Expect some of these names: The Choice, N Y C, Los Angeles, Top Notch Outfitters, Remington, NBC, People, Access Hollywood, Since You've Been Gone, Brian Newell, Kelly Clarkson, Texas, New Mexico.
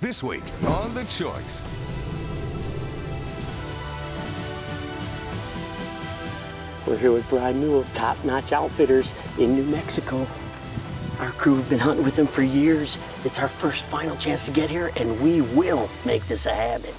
This week on The Choice. We're here with Brian Newell, Top Notch Outfitters in New Mexico. Our crew have been hunting with them for years. It's our first final chance to get here, and we will make this a habit.